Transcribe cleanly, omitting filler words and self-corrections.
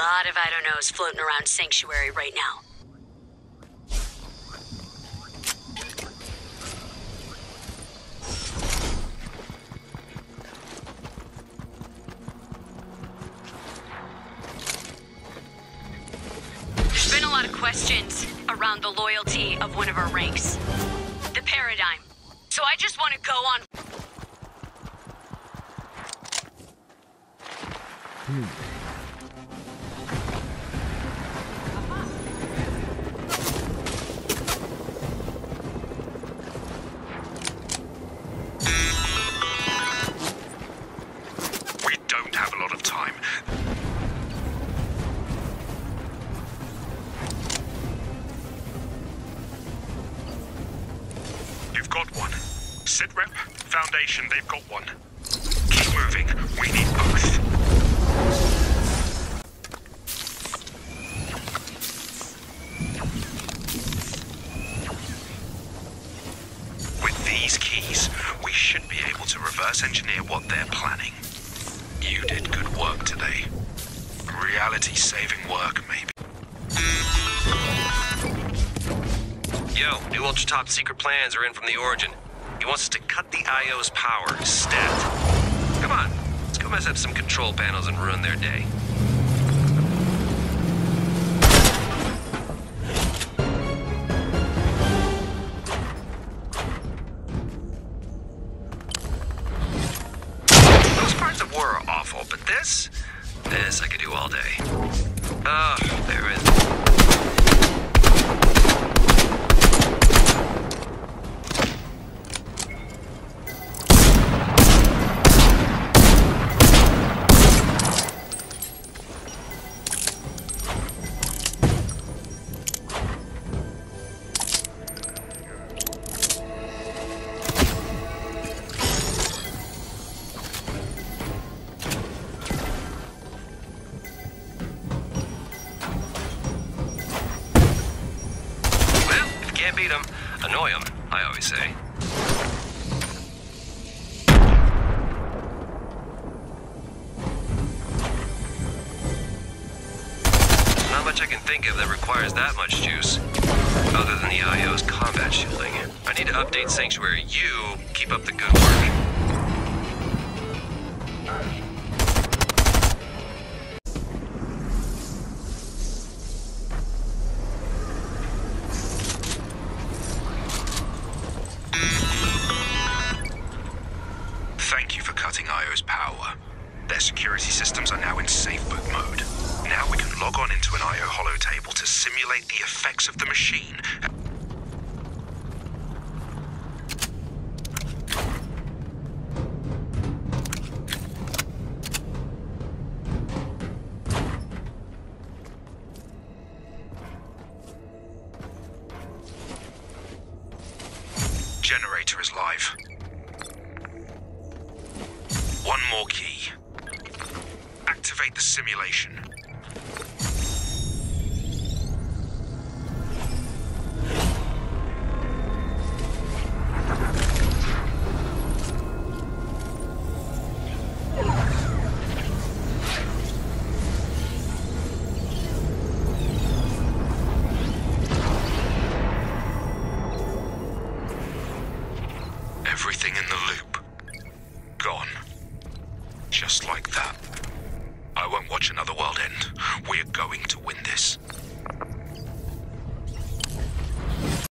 lot of I don't knows floating around Sanctuary right now. There's been a lot of questions around the loyalty of one of our ranks, the Paradigm. So I just want to go on. We don't have a lot of time. You've got one. Sit rep, Foundation, they've got one. Keep moving. We need both. Engineer what they're planning. You did good work today. Reality-saving work, maybe. Yo, new ultra-top secret plans are in from the Origin. He wants us to cut the I.O.'s power, stat. Come on, let's go mess up some control panels and ruin their day. This I could do all day. Oh, there it beat 'em, annoy 'em, I always say. Not much I can think of that requires that much juice, other than the I.O.'s combat shielding. I need to update Sanctuary. You keep up the good work. Thank you for cutting I.O.'s power. Their security systems are now in safeboot mode. Now we can log on into an I.O. holotable to simulate the effects of the machine. Generator is live. One more key. Activate the simulation. Everything in the loop. Gone. Just like that. I won't watch another world end. We're going to win this.